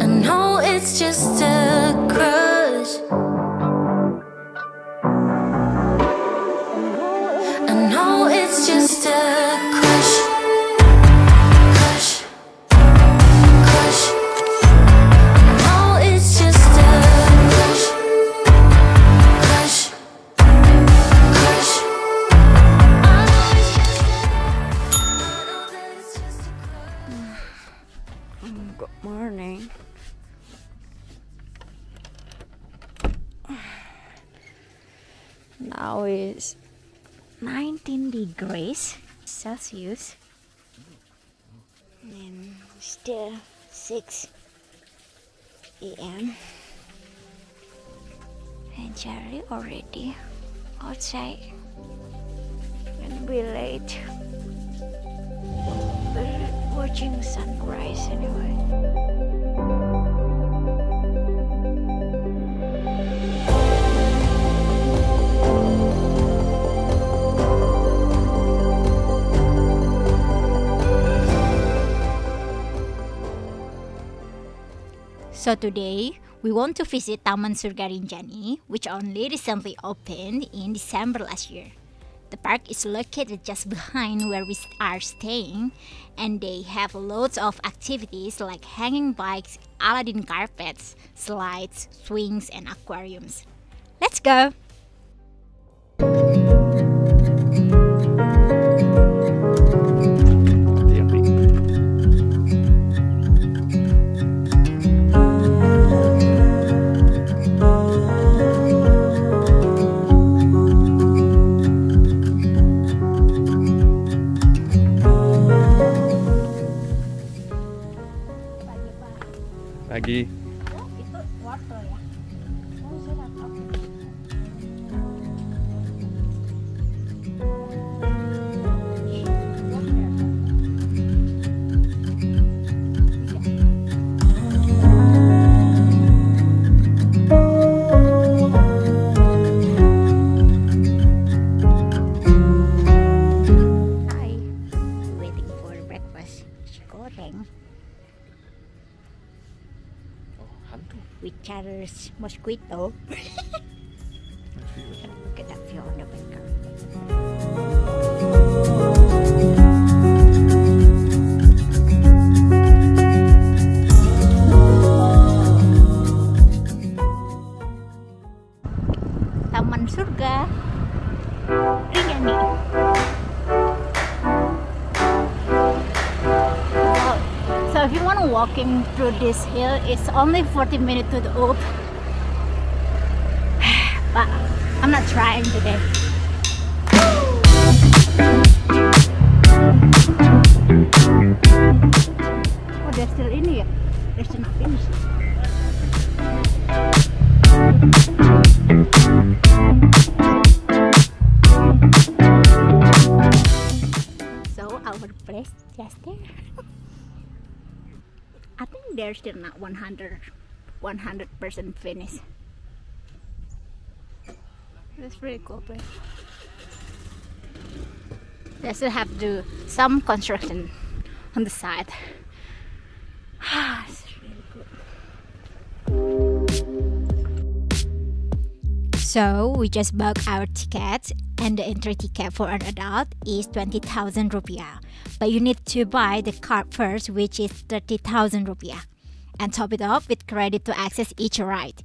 I know it's just a crush. I know it's just a crush. Crush, crush. I know it's just a crush. Crush, crush. I know it's just a crush. I know that it's just a crush. Good morning. Now is 19 degrees Celsius and still 6 AM and Jerry already outside. Gonna be late. We're watching sunrise anyway. So today, we want to visit Taman Surga Rinjani, which only recently opened in December last year. The park is located just behind where we are staying, and they have loads of activities like hanging bikes, Aladdin carpets, slides, swings, and aquariums. Let's go! Lagi. Oh, itu wortel ya. Oh, sudah tahu. Hi. Waiting for breakfast. Goreng. With Charles mosquito. Look at that view on the background. Taman Surga Rinjani. So if you want to walking through this hill, it's only 40 minutes to the up. But I'm not trying today. Oh, they're still in here. They're still not finished. So our place just there. I think they're still not 100% finished. That's pretty cool place. They still have to do some construction on the side. It's really good. So we just bought our tickets, and the entry ticket for an adult is 20,000 rupiah. But you need to buy the card first, which is 30,000 rupiah. And top it up with credit to access each ride.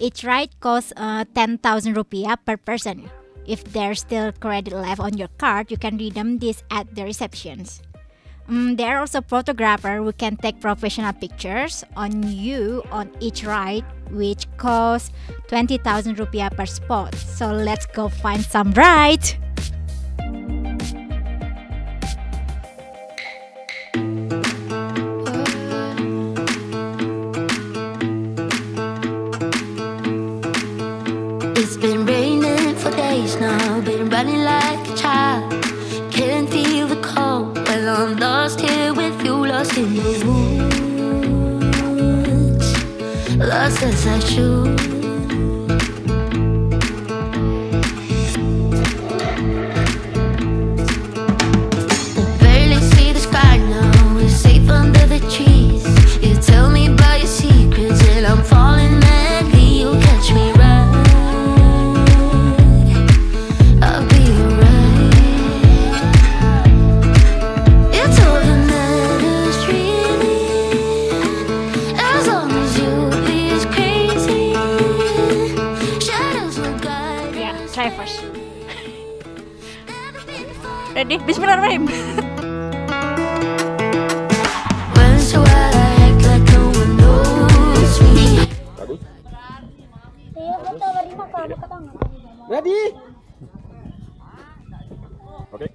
Each ride costs 10,000 rupiah per person. If there's still credit left on your card, you can redeem this at the receptions. There are also photographers who can take professional pictures on you on each ride, which costs 20,000 rupiah per spot. So let's go find some rides! It's been raining for days now, been running like a child. Can't feel the cold, well I'm lost here with you, lost in the woods. Lost as I should. I barely see the sky deh. Bismillahirrahmanirrahim. Bagus. Iya, betul berima kalau ketang. Ready? Oke.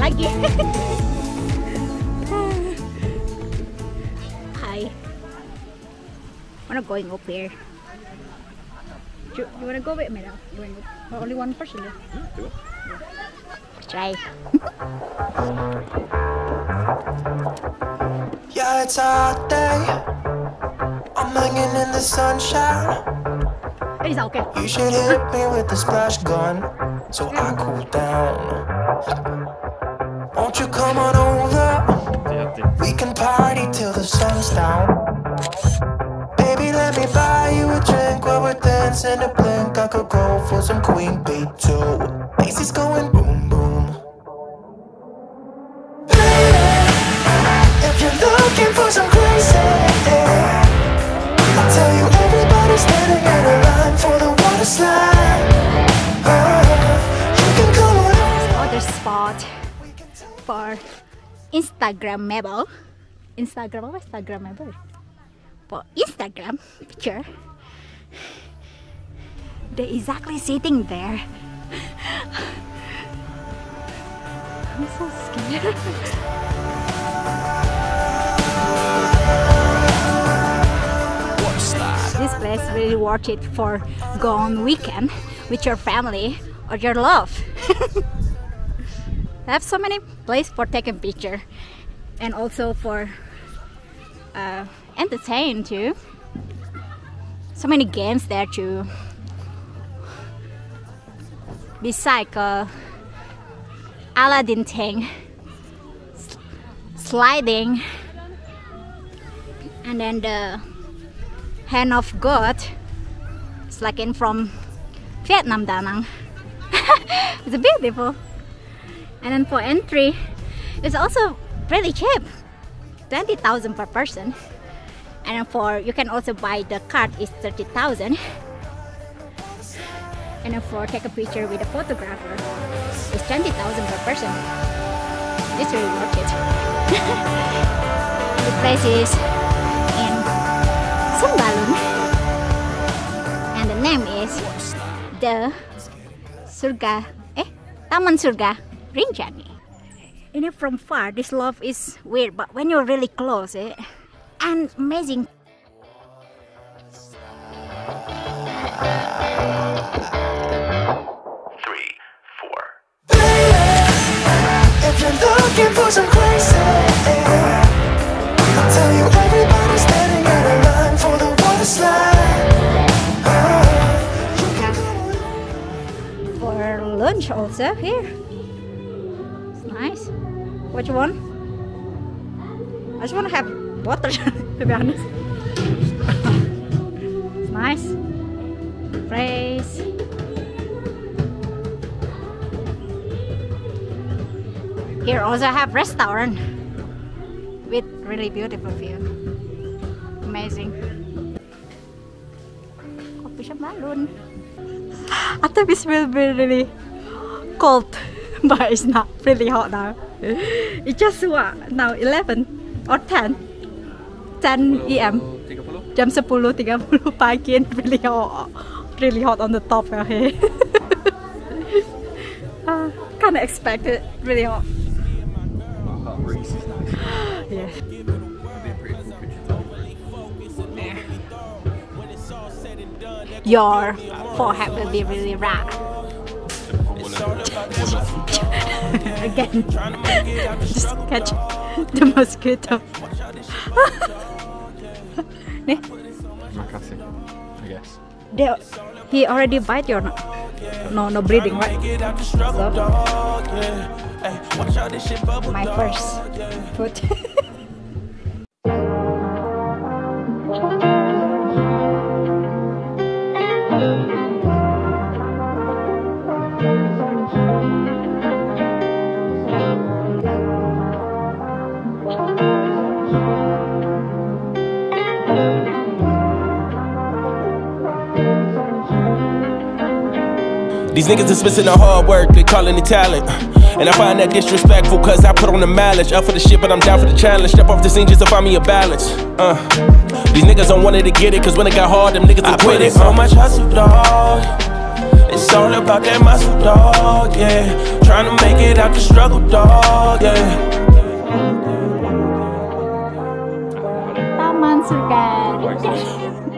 Lagi. Hi. Wanna going up here? You wanna go with me now? Going up. Well, only one person. Yeah? Two. Yeah. Try. Yeah, it's our day. I'm hanging in the sunshine. It is okay. You should hit me with the splash gun, so I cool down. Won't you come on over? We can party till the sun's down. Baby, let me buy you a drink while we're dancing a blink. I could go for some Queen Bee too. Macy's going boom boom. Baby, if you're looking for some crazy, I'll tell you everybody's standing in a line for the water slide. You can come on over. Other spot. For Instagrammable, Instagrammable. For Instagram picture, they're exactly sitting there. I'm so scared. What's that? This place really worth it for go on weekend with your family or your love. I have so many places for taking picture and also for entertain too. So many games there too. Besides Aladdin thing, sliding, and then the hand of God. It's like in from Vietnam, Danang. It's beautiful. And then for entry, it's also really cheap, 20,000 per person. And then for you can also buy the card is 30,000. And then for take a picture with a photographer, it's 20,000 per person. It's really worth it. The place is in Sembalun, and the name is the Taman Surga Rinjani. You know, from far this love is weird, but when you're really close, and amazing. If you're looking for some crazy, I'll tell you everybody's standing in a line for the water slide. For lunch also here. Nice. What you want? I just want to have water, to be honest. It's nice. Fresh. Here also have restaurant with really beautiful view. Amazing. Kopi Sembalun. I thought this will be really cold. But it's not really hot now. It's just what now 11 or 10? 10 a.m. Jam 10:30 pagi and really hot on the top here. Kind of expected really hot. Yeah. Your forehead will be really rough. Again, just catch the mosquito. Makasih, I guess. he already bite your no bleeding, right? So, my first food. These niggas dismissing the hard work, they calling it talent. And I find that disrespectful, cause I put on the mileage. Up for the shit, but I'm down for the challenge. Step off the scene just to find me a balance. These niggas don't want it to get it, cause when it got hard, them niggas I quit it. So much hustle, dog. It's all about that muscle, dog, yeah. Trying to make it out the struggle, dog, yeah. Taman Surga Rinjani.